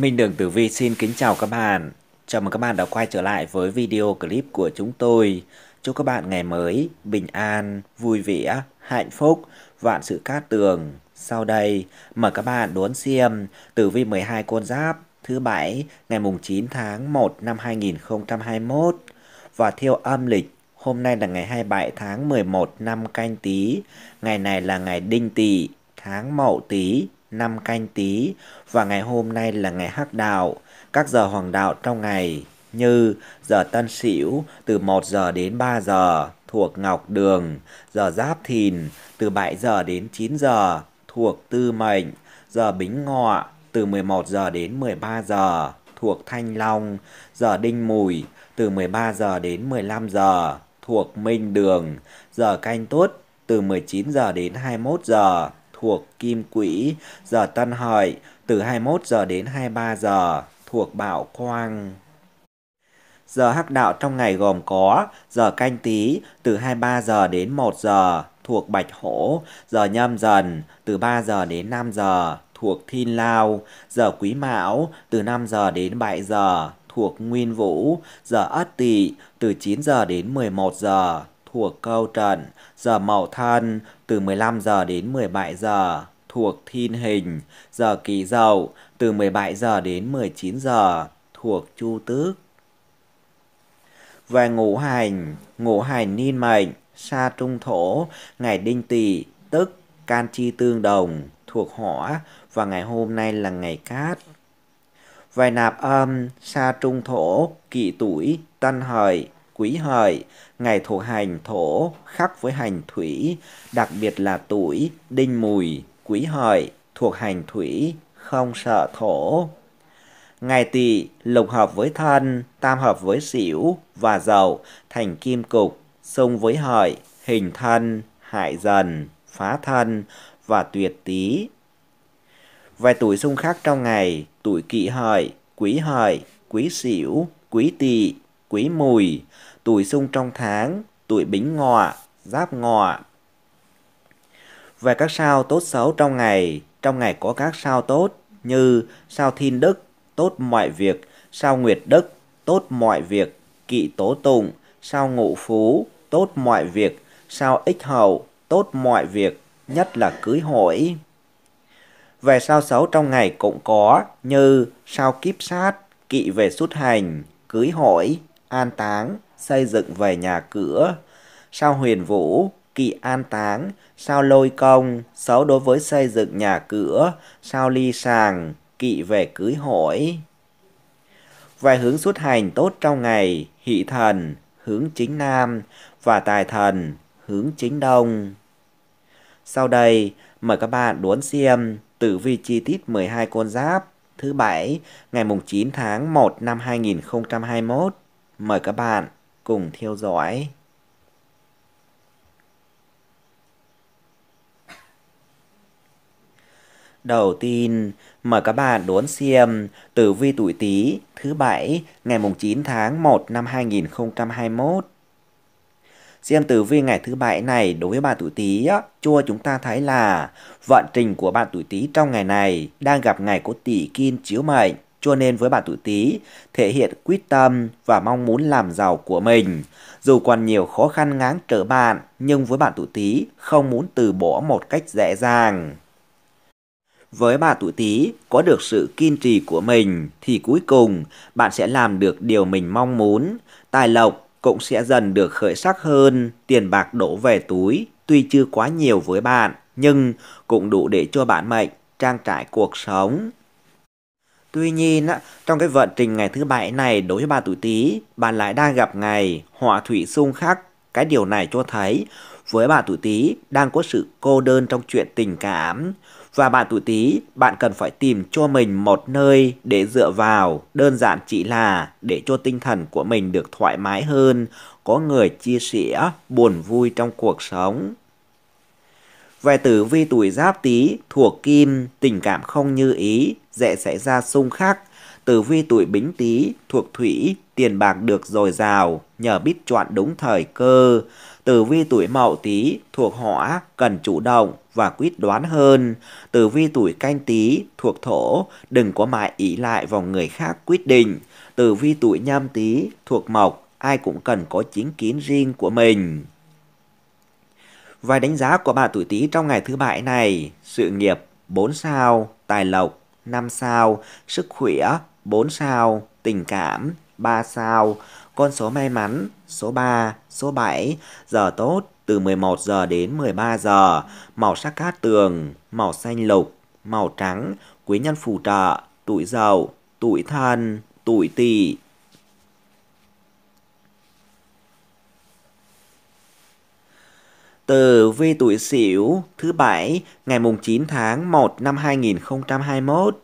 Minh Đường Tử Vi xin kính chào các bạn. Chào mừng các bạn đã quay trở lại với video clip của chúng tôi. Chúc các bạn ngày mới bình an, vui vẻ, hạnh phúc, vạn sự cát tường. Sau đây, mời các bạn đón xem Tử Vi 12 Con Giáp thứ 7 ngày mùng 9 tháng 1 năm 2021 và theo âm lịch. Hôm nay là ngày 27 tháng 11 năm Canh Tý. Ngày này là ngày Đinh Tỵ, tháng Mậu Tý, năm Canh Tý. Và ngày hôm nay là ngày Hắc Đạo. Các giờ hoàng đạo trong ngày như giờ Tân Sửu từ 1 giờ đến 3 giờ thuộc Ngọc Đường, giờ Giáp Thìn từ 7 giờ đến 9 giờ thuộc Tư Mệnh, giờ Bính Ngọ từ 11 giờ đến 13 giờ thuộc Thanh Long, giờ Đinh Mùi từ 13 giờ đến 15 giờ thuộc Minh Đường, giờ Canh Tuất từ 19 giờ đến 21 giờ thuộc Kim Quỹ, giờ Tân Hợi từ 21 giờ đến 23 giờ thuộc Bảo Quang. Giờ Hắc Đạo trong ngày gồm có giờ Canh Tý từ 23 giờ đến 1 giờ thuộc Bạch Hổ, giờ Nhâm Dần từ 3 giờ đến 5 giờ thuộc Thiên Lao, giờ Quý Mão từ 5 giờ đến 7 giờ thuộc Nguyên Vũ, giờ Ất Tỵ từ 9 giờ đến 11 giờ thuộc Câu Trận, giờ Mậu Thân từ 15 giờ đến 17 giờ thuộc Thiên Hình, giờ Kỷ Dậu từ 17 giờ đến 19 giờ thuộc Chu Tước. Về ngũ hành niên mệnh, sa trung thổ, ngày Đinh Tỵ tức can chi tương đồng thuộc hỏa và ngày hôm nay là ngày cát. Về nạp âm, sa trung thổ, kỷ tuổi, Tân Hợi, Quý Hợi, ngày thuộc hành thổ khắc với hành thủy, đặc biệt là tuổi Đinh Mùi, Quý Hợi thuộc hành thủy, không sợ thổ. Ngày Tỵ lục hợp với Thân, tam hợp với Sửu và Dậu thành kim cục, xung với Hợi, hình Thân, hại Dần, phá Thân và tuyệt Tý. Vài tuổi xung khắc trong ngày, tuổi Kỷ Hợi, Quý Hợi, Quý Sửu, Quý Tỵ, Quý Mùi. Tuổi xung trong tháng, tuổi Bính Ngọ, Giáp Ngọ. Về các sao tốt xấu trong ngày có các sao tốt như sao Thiên Đức, tốt mọi việc, sao Nguyệt Đức, tốt mọi việc, kỵ Tố Tụng, sao Ngũ Phú, tốt mọi việc, sao Ích Hậu, tốt mọi việc, nhất là cưới hỏi. Về sao xấu trong ngày cũng có như sao Kiếp Sát, kỵ về xuất hành, cưới hỏi, an táng, xây dựng về nhà cửa, sao Huyền Vũ, kỵ an táng, sao Lôi Công, xấu đối với xây dựng nhà cửa, sao Ly Sàng, kỵ về cưới hỏi. Về hướng xuất hành tốt trong ngày, Hỷ Thần, hướng chính Nam và Tài Thần, hướng chính Đông. Sau đây, mời các bạn đón xem tử vi chi tiết 12 con giáp thứ 7 ngày mùng 9 tháng 1 năm 2021. Mời các bạn cùng theo dõi. Đầu tiên, mời các bạn đón xem tử vi tuổi Tý thứ 7 ngày mùng 9 tháng 1 năm 2021. Xem tử vi ngày thứ 7 này đối với bạn tuổi Tý, cho chúng ta thấy là vận trình của bạn tuổi Tý trong ngày này đang gặp ngày có Tỵ Kim chiếu mệnh, cho nên với bạn tuổi Tý thể hiện quyết tâm và mong muốn làm giàu của mình. Dù còn nhiều khó khăn ngáng trở bạn, nhưng với bạn tuổi Tý không muốn từ bỏ một cách dễ dàng. Với bạn tuổi Tý có được sự kiên trì của mình thì cuối cùng bạn sẽ làm được điều mình mong muốn, tài lộc cũng sẽ dần được khởi sắc hơn, tiền bạc đổ về túi, tuy chưa quá nhiều với bạn nhưng cũng đủ để cho bản mệnh trang trải cuộc sống. Tuy nhiên, trong cái vận trình ngày thứ 7 này đối với bạn tuổi Tý, bạn lại đang gặp ngày họa thủy xung khắc. Cái điều này cho thấy với bạn tuổi Tý đang có sự cô đơn trong chuyện tình cảm. Và bạn tuổi Tý, bạn cần phải tìm cho mình một nơi để dựa vào, đơn giản chỉ là để cho tinh thần của mình được thoải mái hơn, có người chia sẻ buồn vui trong cuộc sống. Về tử vi tuổi Giáp Tý thuộc Kim, tình cảm không như ý, dễ xảy ra xung khắc. Tử vi tuổi Bính Tý thuộc Thủy, tiền bạc được dồi dào nhờ biết chọn đúng thời cơ. Tử vi tuổi Mậu Tý thuộc Hỏa cần chủ động và quyết đoán hơn. Tử vi tuổi Canh Tý thuộc Thổ, đừng có mà ỷ lại vào người khác quyết định. Tử vi tuổi Nhâm Tý thuộc Mộc, ai cũng cần có chính kiến riêng của mình. Vài đánh giá của bạn tuổi Tý trong ngày thứ Bảy này: sự nghiệp 4 sao, tài lộc 5 sao, sức khỏe 4 sao, tình cảm 3 sao, con số may mắn số 3, số 7, giờ tốt từ 11 giờ đến 13 giờ, màu sắc cát tường, màu xanh lục, màu trắng, quý nhân phù trợ, tuổi Dậu, tuổi Thân, tuổi Tỵ. Tử vi tuổi Sửu thứ Bảy ngày mùng 9 tháng 1 năm 2021.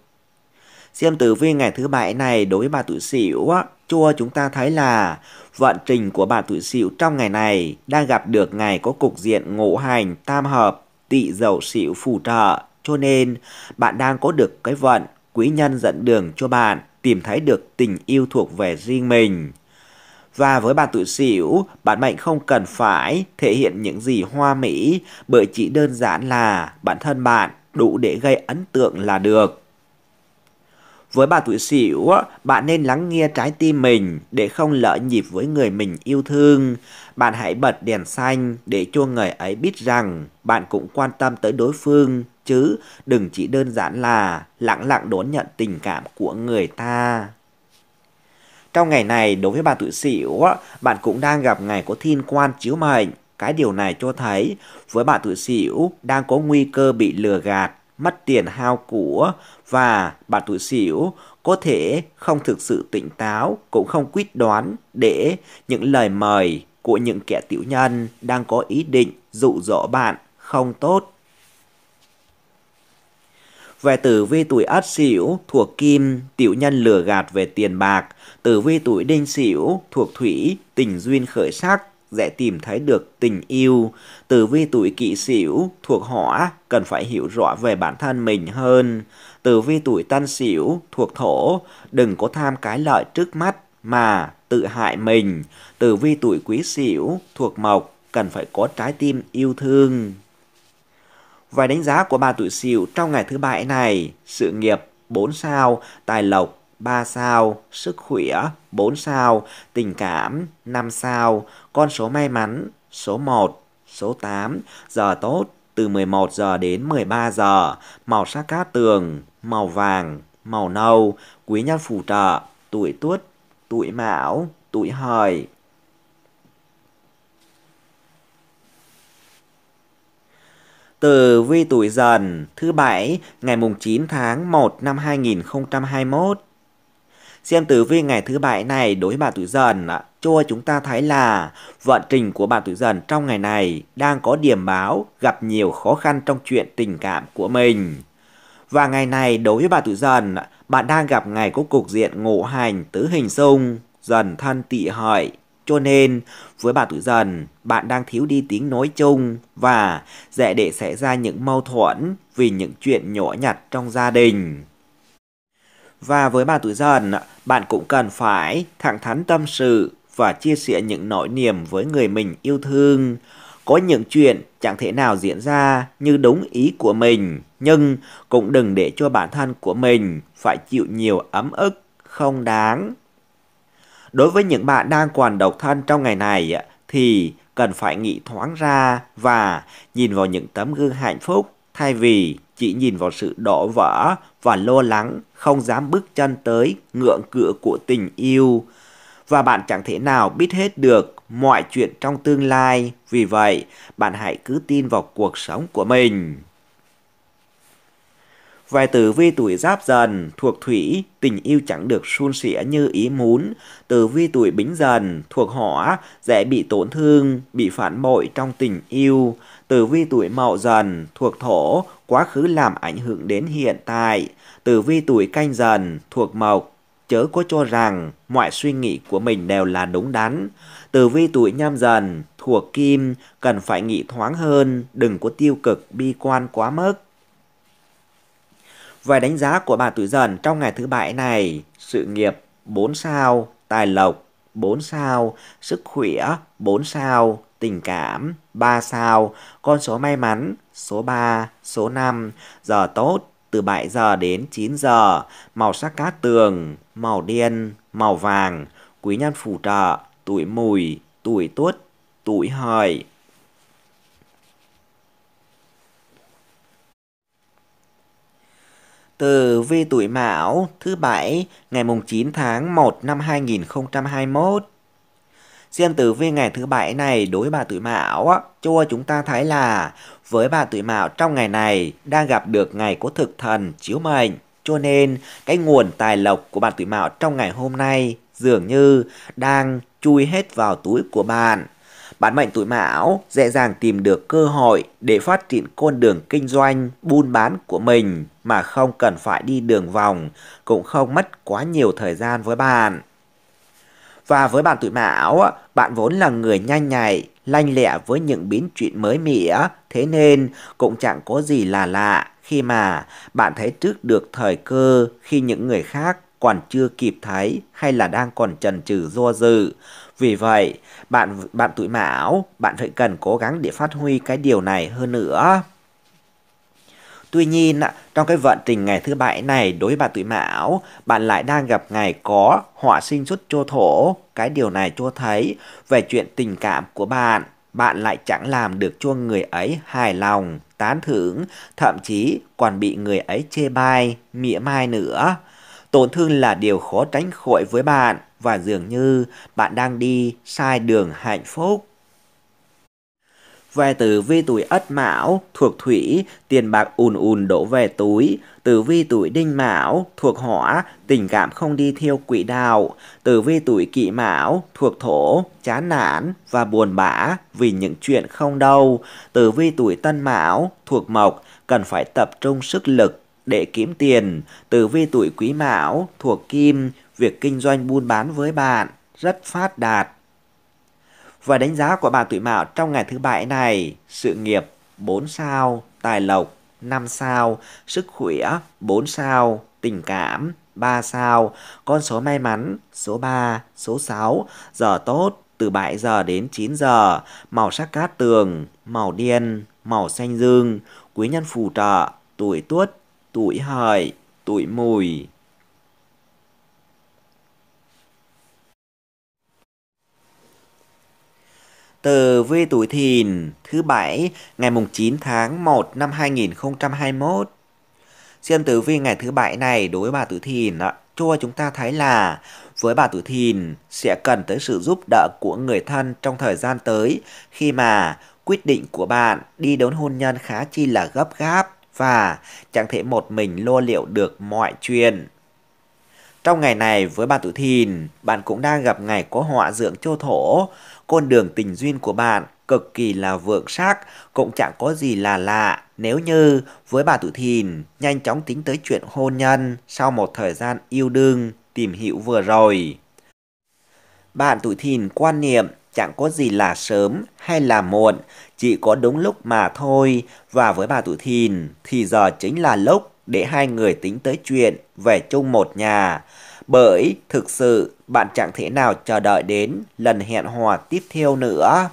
Xem tử vi ngày thứ Bảy này đối với bạn tuổi Sửu á, cho chúng ta thấy là vận trình của bạn tuổi Sửu trong ngày này đang gặp được ngày có cục diện ngũ hành tam hợp Tỵ Dậu Sửu phù trợ, cho nên bạn đang có được cái vận quý nhân dẫn đường cho bạn tìm thấy được tình yêu thuộc về riêng mình. Và với bạn tuổi Sửu, bạn mệnh không cần phải thể hiện những gì hoa mỹ, bởi chỉ đơn giản là bản thân bạn đủ để gây ấn tượng là được. Với bạn tuổi Sửu, bạn nên lắng nghe trái tim mình để không lỡ nhịp với người mình yêu thương. Bạn hãy bật đèn xanh để cho người ấy biết rằng bạn cũng quan tâm tới đối phương, chứ đừng chỉ đơn giản là lặng lặng đón nhận tình cảm của người ta. Trong ngày này, đối với bạn tuổi Sửu, bạn cũng đang gặp ngày có thiên quan chiếu mệnh. Cái điều này cho thấy với bạn tuổi Sửu đang có nguy cơ bị lừa gạt, mất tiền hao của, và bạn tuổi Sửu có thể không thực sự tỉnh táo, cũng không quyết đoán để những lời mời của những kẻ tiểu nhân đang có ý định dụ dỗ bạn không tốt. Về tử vi tuổi Ất Sửu thuộc Kim, tiểu nhân lừa gạt về tiền bạc. Tử vi tuổi Đinh Sửu thuộc Thủy, tình duyên khởi sắc, dễ tìm thấy được tình yêu. Tử vi tuổi Kỷ Sửu thuộc Hỏa, cần phải hiểu rõ về bản thân mình hơn. Tử vi tuổi Tân Sửu thuộc Thổ, đừng có tham cái lợi trước mắt mà tự hại mình. Tử vi tuổi Quý Sửu thuộc Mộc, cần phải có trái tim yêu thương. Vài đánh giá của bạn tuổi Sửu trong ngày thứ Bảy này: sự nghiệp 4 sao, tài lộc 3 sao, sức khỏe 4 sao, tình cảm 5 sao, con số may mắn số 1, số 8, giờ tốt từ 11 giờ đến 13 giờ, màu sắc cát tường, màu vàng, màu nâu, quý nhân phù trợ, tuổi Tuất, tuổi Mão, tuổi Hợi. Tử vi tuổi Dần thứ Bảy ngày mùng 9 tháng 1 năm 2021. Xem tử vi ngày thứ Bảy này đối với bạn tuổi Dần cho chúng ta thấy là vận trình của bạn tuổi Dần trong ngày này đang có điểm báo gặp nhiều khó khăn trong chuyện tình cảm của mình. Và ngày này đối với bạn tuổi Dần, bạn đang gặp ngày có cục diện ngũ hành tứ hình xung Dần Thân Tỵ Hợi. Cho nên, với bạn tuổi Dần, bạn đang thiếu đi tiếng nói chung và dễ để xảy ra những mâu thuẫn vì những chuyện nhỏ nhặt trong gia đình. Và với bạn tuổi Dần, bạn cũng cần phải thẳng thắn tâm sự và chia sẻ những nỗi niềm với người mình yêu thương. Có những chuyện chẳng thể nào diễn ra như đúng ý của mình, nhưng cũng đừng để cho bản thân của mình phải chịu nhiều ấm ức không đáng. Đối với những bạn đang còn độc thân trong ngày này thì cần phải nghĩ thoáng ra và nhìn vào những tấm gương hạnh phúc, thay vì chỉ nhìn vào sự đổ vỡ và lo lắng không dám bước chân tới ngưỡng cửa của tình yêu. Và bạn chẳng thể nào biết hết được mọi chuyện trong tương lai, vì vậy bạn hãy cứ tin vào cuộc sống của mình. Về tử vi tuổi Giáp Dần thuộc Thủy, tình yêu chẳng được suôn sẻ như ý muốn. Tử vi tuổi Bính Dần thuộc Hỏa, dễ bị tổn thương, bị phản bội trong tình yêu. Tử vi tuổi Mậu Dần thuộc Thổ, quá khứ làm ảnh hưởng đến hiện tại. Tử vi tuổi Canh Dần thuộc Mộc, chớ có cho rằng mọi suy nghĩ của mình đều là đúng đắn. Tử vi tuổi Nhâm Dần thuộc Kim, cần phải nghĩ thoáng hơn, đừng có tiêu cực bi quan quá mức. Vài đánh giá của bạn tuổi Dần trong ngày thứ Bảy này: sự nghiệp 4 sao, tài lộc 4 sao, sức khỏe 4 sao, tình cảm 3 sao, con số may mắn số 3, số 5, giờ tốt từ 7 giờ đến 9 giờ, màu sắc cát tường, màu đen, màu vàng, quý nhân phù trợ, tuổi Mùi, tuổi Tuất, tuổi Hợi. Tử vi tuổi Mão thứ Bảy ngày mùng 9 tháng 1 năm 2021. Xem tử vi ngày thứ Bảy này đối với bà tuổi Mão, cho chúng ta thấy là với bà tuổi Mão trong ngày này đang gặp được ngày có thực thần chiếu mệnh, cho nên cái nguồn tài lộc của bà tuổi Mão trong ngày hôm nay dường như đang chui hết vào túi của bạn. Bản mệnh tuổi Mão dễ dàng tìm được cơ hội để phát triển con đường kinh doanh, buôn bán của mình mà không cần phải đi đường vòng, cũng không mất quá nhiều thời gian với bạn. Và với bạn tuổi Mão, bạn vốn là người nhanh nhạy, lanh lẹ với những biến chuyện mới mẻ, thế nên cũng chẳng có gì là lạ khi mà bạn thấy trước được thời cơ khi những người khác còn chưa kịp thấy hay là đang còn chần chừ do dự. Vì vậy, bạn tuổi Mão, bạn phải cần cố gắng để phát huy cái điều này hơn nữa. Tuy nhiên, trong cái vận trình ngày thứ Bảy này đối với bà tuổi Mão, bạn lại đang gặp ngày có họa sinh xuất cho thổ. Cái điều này cho thấy về chuyện tình cảm của bạn, bạn lại chẳng làm được cho người ấy hài lòng, tán thưởng, thậm chí còn bị người ấy chê bai, mỉa mai nữa. Tổn thương là điều khó tránh khỏi với bạn và dường như bạn đang đi sai đường hạnh phúc. Về tử vi tuổi Ất Mão thuộc thủy, tiền bạc ùn ùn đổ về túi. Tử vi tuổi Đinh Mão thuộc hỏa, tình cảm không đi theo quỹ đạo. Tử vi tuổi Kỷ Mão thuộc thổ, chán nản và buồn bã vì những chuyện không đâu. Tử vi tuổi Tân Mão thuộc mộc, cần phải tập trung sức lực để kiếm tiền. Tử vi tuổi Quý Mão thuộc kim, việc kinh doanh buôn bán với bạn rất phát đạt. Và đánh giá của bà tuổi Mão trong ngày thứ Bảy này, sự nghiệp 4 sao, tài lộc 5 sao, sức khỏe 4 sao, tình cảm 3 sao, con số may mắn số 3, số 6, giờ tốt từ 7 giờ đến 9 giờ, màu sắc cát tường, màu đen, màu xanh dương, quý nhân phù trợ, tuổi Tuất, tuổi Hợi, tuổi Mùi. Tử vi tuổi Thìn thứ Bảy ngày mùng 9 tháng 1 năm 2021. Xem tử vi ngày thứ Bảy này đối với bà tuổi Thìn cho chúng ta thấy là với bà tuổi Thìn sẽ cần tới sự giúp đỡ của người thân trong thời gian tới khi mà quyết định của bạn đi đến hôn nhân khá chi là gấp gáp và chẳng thể một mình lo liệu được mọi chuyện. Trong ngày này với bà tuổi Thìn, bạn cũng đang gặp ngày có họa dưỡng cho thổ. Con đường tình duyên của bạn cực kỳ là vượng sắc, cũng chẳng có gì là lạ nếu như với bà tuổi Thìn nhanh chóng tính tới chuyện hôn nhân sau một thời gian yêu đương tìm hiểu vừa rồi. Bạn tuổi Thìn quan niệm chẳng có gì là sớm hay là muộn, chỉ có đúng lúc mà thôi. Và với bà tuổi Thìn thì giờ chính là lúc để hai người tính tới chuyện về chung một nhà. Bởi thực sự bạn chẳng thể nào chờ đợi đến lần hẹn hò tiếp theo nữa.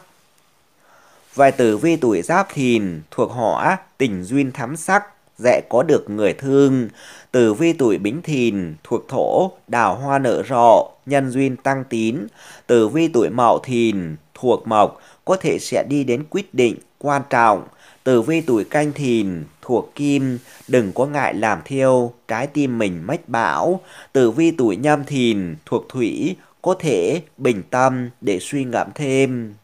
Về tử vi tuổi Giáp Thìn thuộc hỏa, tình duyên thắm sắc, dễ có được người thương. Tử vi tuổi Bính Thìn thuộc thổ, đào hoa nở rộ, nhân duyên tăng tín. Tử vi tuổi Mậu Thìn thuộc mộc, có thể sẽ đi đến quyết định quan trọng. Tử vi tuổi Canh Thìn thuộc kim, đừng có ngại làm theo trái tim mình mách bảo. Tử vi tuổi Nhâm Thìn thuộc thủy, có thể bình tâm để suy ngẫm thêm.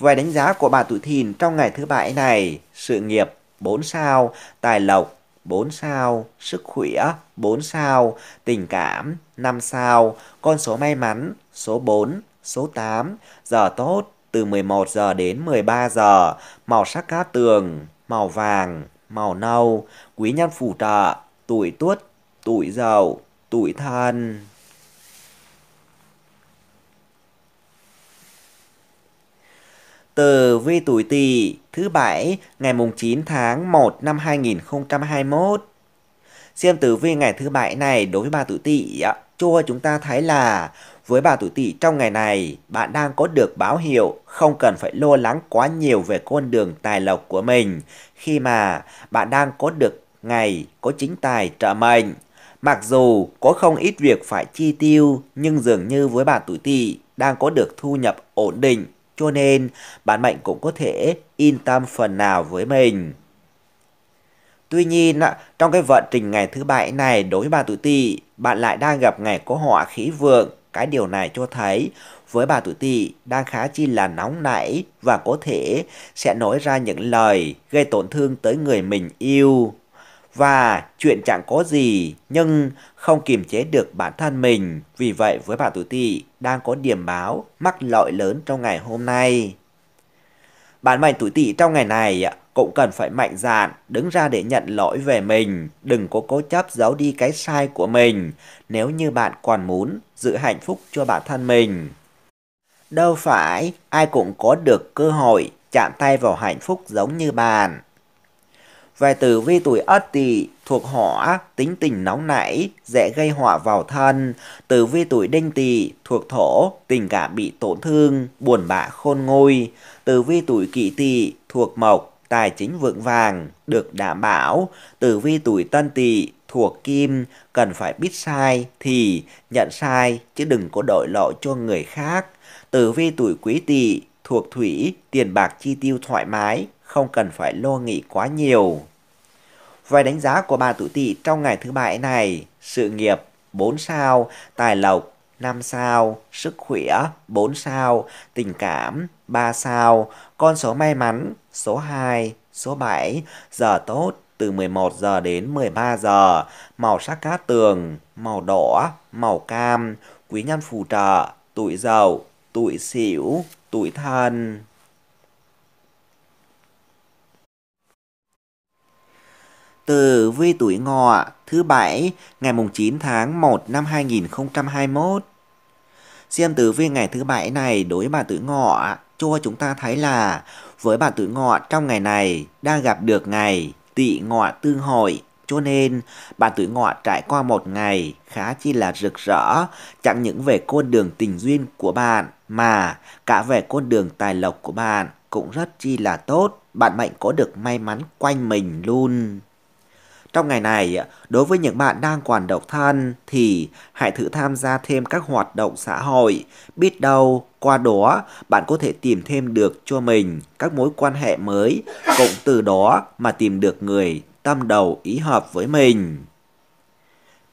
Về đánh giá của bà tuổi Thìn trong ngày thứ Bảy này, sự nghiệp 4 sao, tài lộc 4 sao, sức khỏe 4 sao, tình cảm 5 sao, con số may mắn số 4, số 8, giờ tốt từ 11 giờ đến 13 giờ, màu sắc cát tường, màu vàng, màu nâu, quý nhân phù trợ, tuổi Tuất, tuổi Dậu, tuổi Thân. Tử vi tuổi Tỵ thứ Bảy ngày mùng 9 tháng 1 năm 2021. Xem tử vi ngày thứ Bảy này đối với bà tuổi Tỵ cho chúng ta thấy là với bà tuổi Tỵ trong ngày này, bạn đang có được báo hiệu không cần phải lo lắng quá nhiều về con đường tài lộc của mình, khi mà bạn đang có được ngày có chính tài trợ mệnh. Mặc dù có không ít việc phải chi tiêu, nhưng dường như với bạn tuổi Tỵ đang có được thu nhập ổn định, cho nên bạn mệnh cũng có thể yên tâm phần nào với mình. Tuy nhiên, trong cái vận trình ngày thứ bảy này, đối với bà tuổi Tỵ, bạn lại đang gặp ngày có họa khí vượng. Cái điều này cho thấy với bà tuổi Tỵ đang khá chi là nóng nảy và có thể sẽ nói ra những lời gây tổn thương tới người mình yêu. Và chuyện chẳng có gì nhưng không kiềm chế được bản thân mình. Vì vậy với bà tuổi Tỵ đang có điểm báo mắc lỗi lớn trong ngày hôm nay. Bạn mệnh tuổi Tỵ trong ngày này cũng cần phải mạnh dạn đứng ra để nhận lỗi về mình, đừng có cố chấp giấu đi cái sai của mình nếu như bạn còn muốn giữ hạnh phúc cho bản thân mình. Đâu phải ai cũng có được cơ hội chạm tay vào hạnh phúc giống như bạn. Về tử vi tuổi Ất Tỵ thuộc hỏa, tính tình nóng nảy, dễ gây họa vào thân. Tử vi tuổi Đinh Tỵ thuộc thổ, tình cảm bị tổn thương, buồn bã khôn nguôi. Tử vi tuổi Kỷ Tỵ thuộc mộc, tài chính vượng vàng, được đảm bảo. Tử vi tuổi Tân Tỵ thuộc kim, cần phải biết sai thì nhận sai chứ đừng có đội lỗi cho người khác. Tử vi tuổi Quý Tỵ thuộc thủy, tiền bạc chi tiêu thoải mái, không cần phải lo nghĩ quá nhiều. Về đánh giá của bà tuổi Tỵ trong ngày thứ bảy này, sự nghiệp 4 sao, tài lộc 5 sao, sức khỏe 4 sao, tình cảm 3 sao, con số may mắn số 2, số 7, giờ tốt từ 11 giờ đến 13 giờ, màu sắc cát tường, màu đỏ, màu cam, quý nhân phù trợ, tuổi Dậu, tuổi Sửu, tuổi Thân. Tử vi tuổi Ngọ thứ bảy ngày mùng 9 tháng 1 năm 2021. Xem tử vi ngày thứ bảy này đối với bà tuổi Ngọ cho chúng ta thấy là với bà tuổi Ngọ trong ngày này đang gặp được ngày Tỵ Ngọ tương hội, cho nên bà tuổi Ngọ trải qua một ngày khá chi là rực rỡ, chẳng những về con đường tình duyên của bạn mà cả về con đường tài lộc của bạn cũng rất chi là tốt. Bạn mệnh có được may mắn quanh mình luôn. Trong ngày này, đối với những bạn đang còn độc thân thì hãy thử tham gia thêm các hoạt động xã hội. Biết đâu qua đó bạn có thể tìm thêm được cho mình các mối quan hệ mới, cũng từ đó mà tìm được người tâm đầu ý hợp với mình.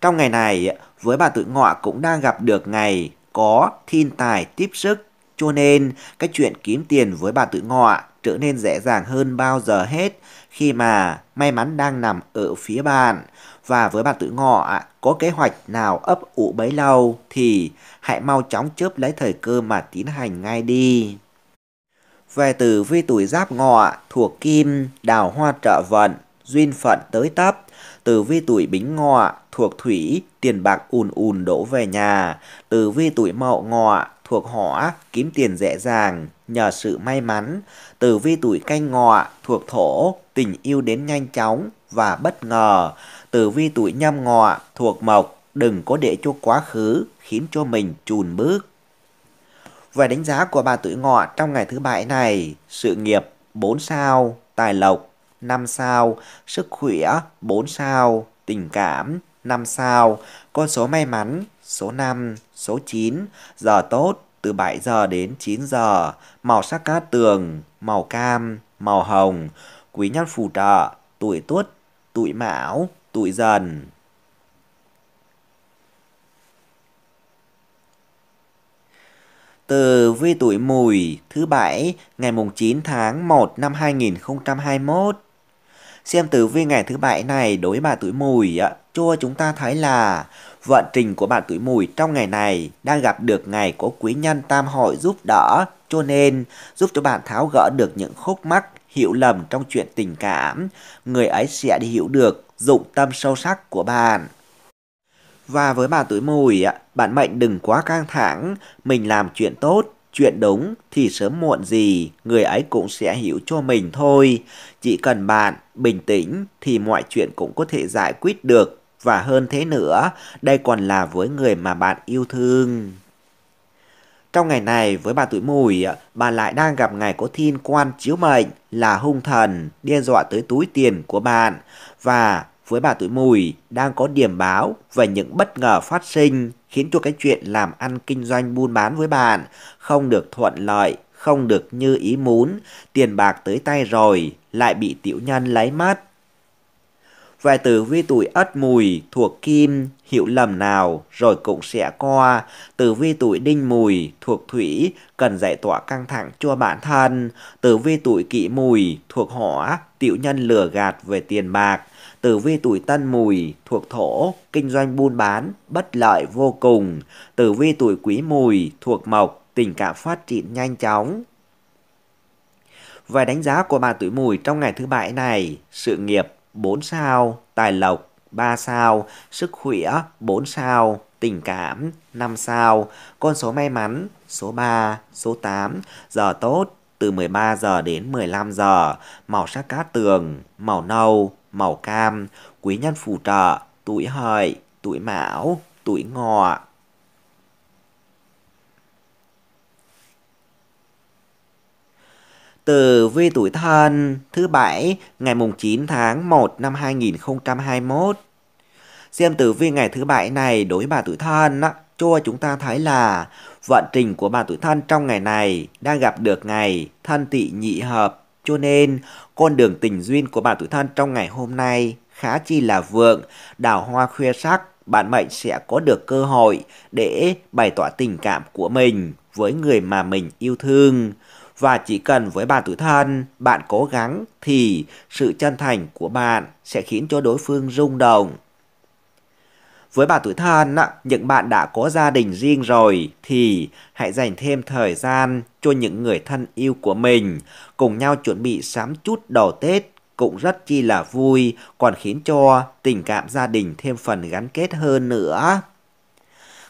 Trong ngày này, với bà tuổi Ngọ cũng đang gặp được ngày có thiên tài tiếp sức, cho nên cái chuyện kiếm tiền với bà tuổi Ngọ trở nên dễ dàng hơn bao giờ hết khi mà may mắn đang nằm ở phía bạn. Và với bạn tuổi Ngọ có kế hoạch nào ấp ủ bấy lâu thì hãy mau chóng chớp lấy thời cơ mà tiến hành ngay đi. Về tử vi tuổi Giáp Ngọ thuộc kim, đào hoa trợ vận, duyên phận tới tấp. Tử vi tuổi Bính Ngọ thuộc thủy, tiền bạc ùn ùn đổ về nhà. Tử vi tuổi Mậu Ngọ thuộc hỏa, kiếm tiền dễ dàng nhờ sự may mắn. Tử vi tuổi Canh Ngọ thuộc thổ, tình yêu đến nhanh chóng và bất ngờ. Tử vi tuổi Nhâm Ngọ thuộc mộc, đừng có để cho quá khứ khiến cho mình chùn bước. Về đánh giá của bà tuổi Ngọ trong ngày thứ bảy này, sự nghiệp 4 sao, tài lộc 5 sao, sức khỏe 4 sao, tình cảm 5 sao, con số may mắn số 5, số 9, giờ tốt từ 7 giờ đến 9 giờ, màu sắc cát tường, màu cam, màu hồng, quý nhân phù trợ, tuổi Tuất, tuổi Mão, tuổi Dần. Tử vi tuổi Mùi thứ bảy ngày mùng 9 tháng 1 năm 2021. Xem tử vi ngày thứ bảy này đối với bà tuổi Mùi cho chúng ta thấy là vận trình của bạn tuổi Mùi trong ngày này đang gặp được ngày có quý nhân tam hội giúp đỡ, cho nên giúp cho bạn tháo gỡ được những khúc mắc hiểu lầm trong chuyện tình cảm. Người ấy sẽ đi hiểu được dụng tâm sâu sắc của bạn. Và với bà tuổi Mùi, bạn mệnh đừng quá căng thẳng, mình làm chuyện tốt, chuyện đúng thì sớm muộn gì người ấy cũng sẽ hiểu cho mình thôi. Chỉ cần bạn bình tĩnh thì mọi chuyện cũng có thể giải quyết được. và hơn thế nữa, đây còn là với người mà bạn yêu thương. Trong ngày này, với bà tuổi Mùi, bà lại đang gặp ngày có thiên quan chiếu mệnh là hung thần đe dọa tới túi tiền của bạn. Và với bà tuổi Mùi, đang có điểm báo về những bất ngờ phát sinh khiến cho cái chuyện làm ăn kinh doanh buôn bán với bạn không được thuận lợi, không được như ý muốn, tiền bạc tới tay rồi lại bị tiểu nhân lấy mất. Về tử vi tuổi Ất Mùi thuộc Kim, hiểu lầm nào rồi cũng sẽ qua. Tử vi tuổi Đinh Mùi thuộc Thủy, cần giải tỏa căng thẳng cho bản thân. Tử vi tuổi Kỷ Mùi thuộc Hỏa, tiểu nhân lừa gạt về tiền bạc. Tử vi tuổi Tân Mùi thuộc Thổ, kinh doanh buôn bán bất lợi vô cùng. Tử vi tuổi Quý Mùi thuộc Mộc, tình cảm phát triển nhanh chóng. Về đánh giá của bà tuổi Mùi trong ngày thứ Bảy này, sự nghiệp 4 sao, tài lộc 3 sao, sức khỏe 4 sao, tình cảm 5 sao, con số may mắn số 3, số 8, giờ tốt từ 13 giờ đến 15 giờ, màu sắc cát tường, màu nâu, màu cam, quý nhân phù trợ, tuổi Hợi, tuổi Mão, tuổi Ngọ. Tử vi tuổi Thân thứ Bảy ngày mùng 9 tháng 1 năm 2021. Xem tử vi ngày thứ Bảy này đối với bà tuổi Thân á, cho chúng ta thấy là vận trình của bà tuổi Thân trong ngày này đang gặp được ngày Thân Tỵ nhị hợp, cho nên con đường tình duyên của bà tuổi Thân trong ngày hôm nay khá chi là vượng, đào hoa khuya sắc, bạn mệnh sẽ có được cơ hội để bày tỏ tình cảm của mình với người mà mình yêu thương. Và chỉ cần với bà tuổi Thân, bạn cố gắng thì sự chân thành của bạn sẽ khiến cho đối phương rung động. Với bà tuổi Thân, những bạn đã có gia đình riêng rồi thì hãy dành thêm thời gian cho những người thân yêu của mình. Cùng nhau chuẩn bị sắm chút đồ Tết cũng rất chi là vui, còn khiến cho tình cảm gia đình thêm phần gắn kết hơn nữa.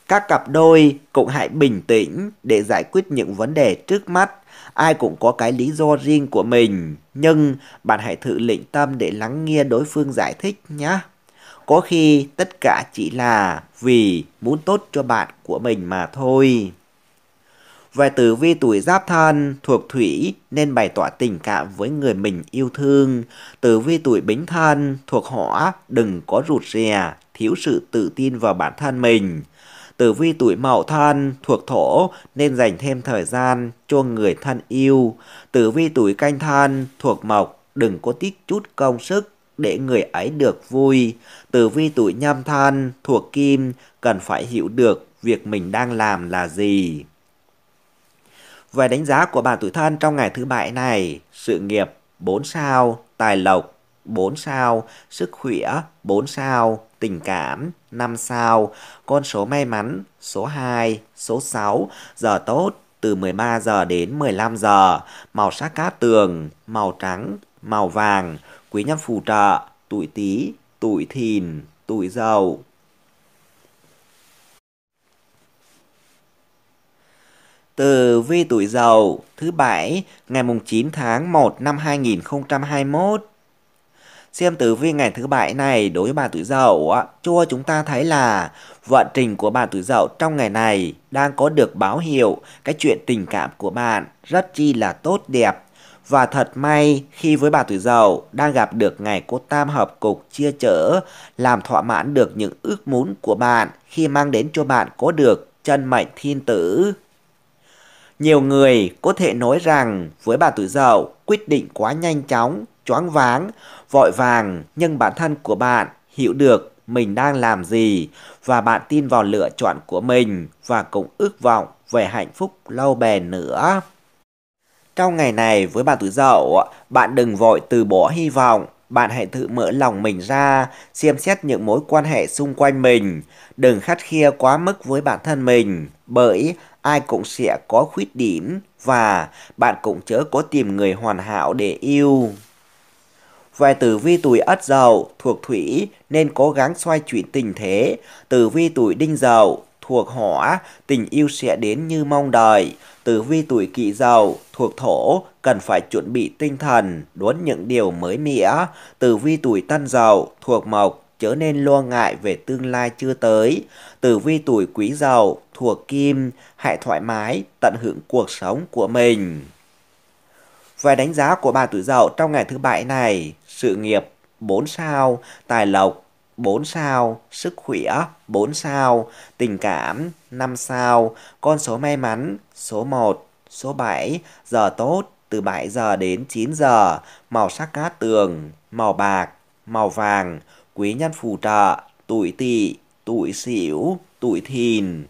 Các cặp đôi cũng hãy bình tĩnh để giải quyết những vấn đề trước mắt. Ai cũng có cái lý do riêng của mình, nhưng bạn hãy thử lĩnh tâm để lắng nghe đối phương giải thích nhé. Có khi tất cả chỉ là vì muốn tốt cho bạn của mình mà thôi. Về tử vi tuổi Giáp Thân thuộc Thủy nên bày tỏ tình cảm với người mình yêu thương. Tử vi tuổi Bính Thân thuộc Hỏa, đừng có rụt rè, thiếu sự tự tin vào bản thân mình. Tử vi tuổi Mậu Thân thuộc Thổ nên dành thêm thời gian cho người thân yêu. Tử vi tuổi Canh Thân thuộc Mộc, đừng có tích chút công sức để người ấy được vui. Tử vi tuổi Nhâm Thân thuộc Kim, cần phải hiểu được việc mình đang làm là gì. Về đánh giá của bà tuổi Thân trong ngày thứ Bảy này, sự nghiệp 4 sao, tài lộc 4 sao, sức khỏe 4 sao, tình cảm 5 sao, con số may mắn số 2, số 6, giờ tốt từ 13 giờ đến 15 giờ, màu sắc cát tường, màu trắng, màu vàng, quý nhân phù trợ, tuổi Tý, tuổi Thìn, tuổi Dậu. Tử vi tuổi Dậu thứ Bảy ngày mùng 9 tháng 1 năm 2021. Xem tử vi ngày thứ Bảy này đối với bà tuổi Dậu cho chúng ta thấy là vận trình của bà tuổi Dậu trong ngày này đang có được báo hiệu cái chuyện tình cảm của bạn rất chi là tốt đẹp. Và thật may khi với bà tuổi Dậu đang gặp được ngày có tam hợp cục chia chở, làm thỏa mãn được những ước muốn của bạn khi mang đến cho bạn có được chân mệnh thiên tử. Nhiều người có thể nói rằng với bà tuổi Dậu quyết định quá nhanh chóng, choáng váng, vội vàng, nhưng bản thân của bạn hiểu được mình đang làm gì và bạn tin vào lựa chọn của mình và cũng ước vọng về hạnh phúc lâu bền nữa. Trong ngày này với bà tuổi Dậu, bạn đừng vội từ bỏ hy vọng, bạn hãy tự mở lòng mình ra, xem xét những mối quan hệ xung quanh mình, đừng khắt khe quá mức với bản thân mình, bởi ai cũng sẽ có khuyết điểm và bạn cũng chớ có tìm người hoàn hảo để yêu. Về tử vi tuổi Ất Dậu thuộc Thủy nên cố gắng xoay chuyển tình thế. Tử vi tuổi Đinh Dậu thuộc Hỏa, tình yêu sẽ đến như mong đợi. Tử vi tuổi Kỷ Dậu thuộc Thổ, cần phải chuẩn bị tinh thần đón những điều mới mẻ. Tử vi tuổi Tân Dậu thuộc Mộc, trở nên lo ngại về tương lai chưa tới. Tử vi tuổi Quý Dậu thuộc Kim, hãy thoải mái tận hưởng cuộc sống của mình. Về đánh giá của bà tuổi Dậu trong ngày thứ Bảy này, sự nghiệp 4 sao, tài lộc 4 sao, sức khỏe 4 sao, tình cảm 5 sao, con số may mắn số 1, số 7, giờ tốt từ 7 giờ đến 9 giờ, màu sắc cát tường, màu bạc, màu vàng, quý nhân phù trợ, tuổi Tỵ, tuổi Sửu, tuổi Thìn.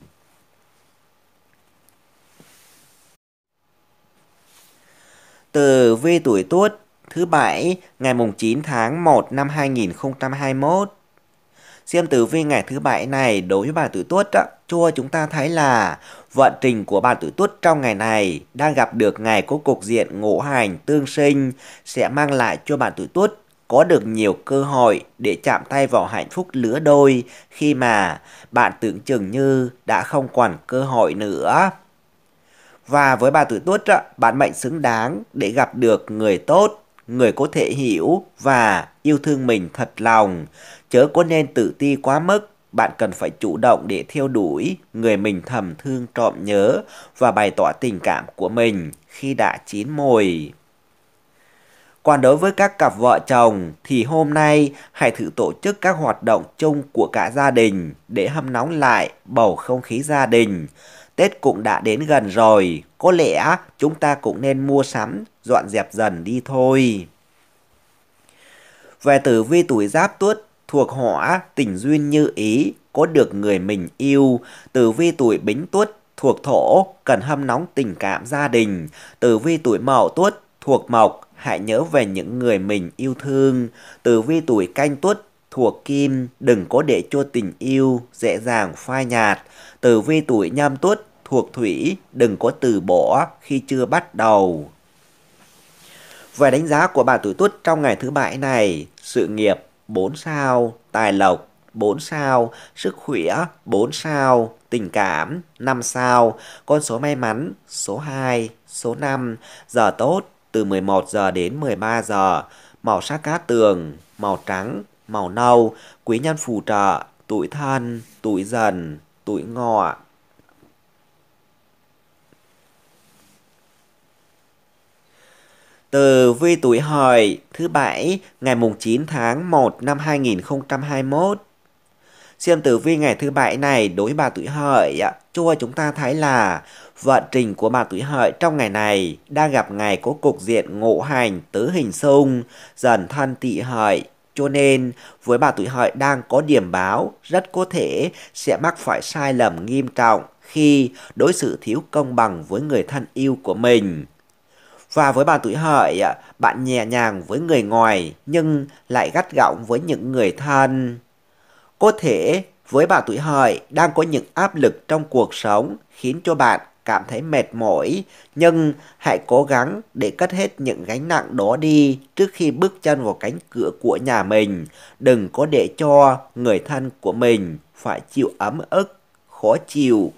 Tử vi tuổi Tuất thứ Bảy ngày mùng 9 tháng 1 năm 2021. Xem tử vi ngày thứ Bảy này đối với bà tuổi Tuất cho chúng ta thấy là vận trình của bà tuổi Tuất trong ngày này đang gặp được ngày có cục diện ngũ hành tương sinh, sẽ mang lại cho bà tuổi Tuất có được nhiều cơ hội để chạm tay vào hạnh phúc lứa đôi khi mà bạn tưởng chừng như đã không còn cơ hội nữa. Và với bà tuổi Tuất, bạn mệnh xứng đáng để gặp được người tốt, người có thể hiểu và yêu thương mình thật lòng. Chớ có nên tự ti quá mức, bạn cần phải chủ động để theo đuổi người mình thầm thương trộm nhớ và bày tỏ tình cảm của mình khi đã chín mồi. Còn đối với các cặp vợ chồng thì hôm nay hãy thử tổ chức các hoạt động chung của cả gia đình để hâm nóng lại bầu không khí gia đình. Tết cũng đã đến gần rồi, có lẽ chúng ta cũng nên mua sắm, dọn dẹp dần đi thôi. Về tử vi tuổi Giáp Tuất thuộc Hỏa, tình duyên như ý, có được người mình yêu. Tử vi tuổi Bính Tuất thuộc Thổ, cần hâm nóng tình cảm gia đình. Tử vi tuổi Mậu Tuất thuộc Mộc, hãy nhớ về những người mình yêu thương. Tử vi tuổi Canh Tuất thuộc Kim, đừng có để cho tình yêu dễ dàng phai nhạt. Tử vi tuổi Nhâm Tuất thuộc Thủy, đừng có từ bỏ khi chưa bắt đầu. Về đánh giá của bà tuổi Tuất trong ngày thứ Bảy này, sự nghiệp 4 sao, tài lộc 4 sao, sức khỏe 4 sao, tình cảm 5 sao, con số may mắn số 2, số 5, giờ tốt từ 11 giờ đến 13 giờ, màu sắc cát tường, màu trắng, màu nâu, quý nhân phù trợ, tuổi Thân, tuổi Dần, tuổi Ngọ. Tử vi tuổi Hợi thứ Bảy ngày mùng 9 tháng 1 năm 2021. Xem tử vi ngày thứ Bảy này đối với bà tuổi Hợi cho chúng ta thấy là vận trình của bà tuổi Hợi trong ngày này đang gặp ngày có cục diện ngũ hành tứ hình xung, Dần Thân Tỵ Hợi. Cho nên với bà tuổi Hợi đang có điểm báo rất có thể sẽ mắc phải sai lầm nghiêm trọng khi đối xử thiếu công bằng với người thân yêu của mình. Và với bà tuổi Hợi, bạn nhẹ nhàng với người ngoài nhưng lại gắt gỏng với những người thân. Có thể với bà tuổi Hợi đang có những áp lực trong cuộc sống khiến cho bạn cảm thấy mệt mỏi, nhưng hãy cố gắng để cất hết những gánh nặng đó đi trước khi bước chân vào cánh cửa của nhà mình. Đừng có để cho người thân của mình phải chịu ấm ức, khó chịu.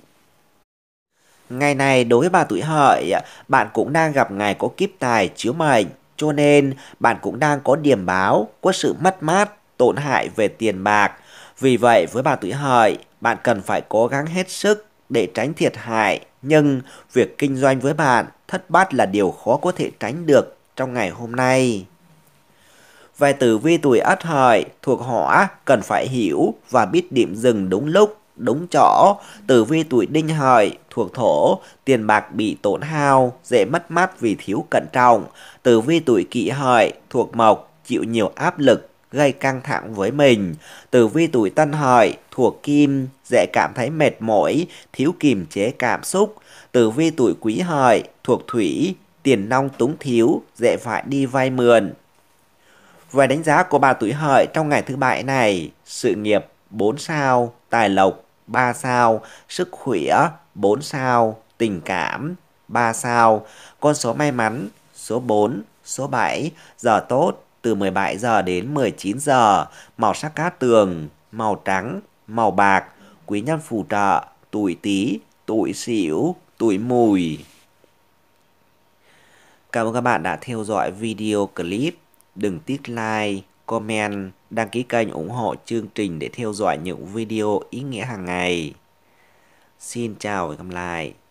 Ngày này đối với bà tuổi Hợi, bạn cũng đang gặp ngày có kiếp tài chiếu mệnh, cho nên bạn cũng đang có điểm báo có sự mất mát, tổn hại về tiền bạc. Vì vậy với bà tuổi Hợi, bạn cần phải cố gắng hết sức để tránh thiệt hại. Nhưng việc kinh doanh với bạn thất bát là điều khó có thể tránh được trong ngày hôm nay. Về tử vi tuổi Ất Hợi thuộc Hỏa, cần phải hiểu và biết điểm dừng đúng lúc, đúng chỗ. Tử vi tuổi Đinh Hợi thuộc Thổ, tiền bạc bị tổn hao, dễ mất mát vì thiếu cẩn trọng. Tử vi tuổi Kỷ Hợi thuộc Mộc, chịu nhiều áp lực, gây căng thẳng với mình. Tử vi tuổi Tân Hợi thuộc Kim, dễ cảm thấy mệt mỏi, thiếu kiềm chế cảm xúc. Tử vi tuổi Quý Hợi thuộc Thủy, tiền nong túng thiếu, dễ phải đi vay mượn. Về đánh giá của bà tuổi Hợi trong ngày thứ Bảy này, sự nghiệp 4 sao, tài lộc 3 sao, sức khỏe 4 sao, tình cảm 3 sao, con số may mắn số 4, số 7, giờ tốt từ 17 giờ đến 19 giờ, màu sắc cát tường, màu trắng, màu bạc, quý nhân phù trợ, tuổi Tý, tuổi Sửu, tuổi Mùi. Cảm ơn các bạn đã theo dõi video clip. Đừng tiếc like, comment, đăng ký kênh ủng hộ chương trình để theo dõi những video ý nghĩa hàng ngày. Xin chào và hẹn gặp lại.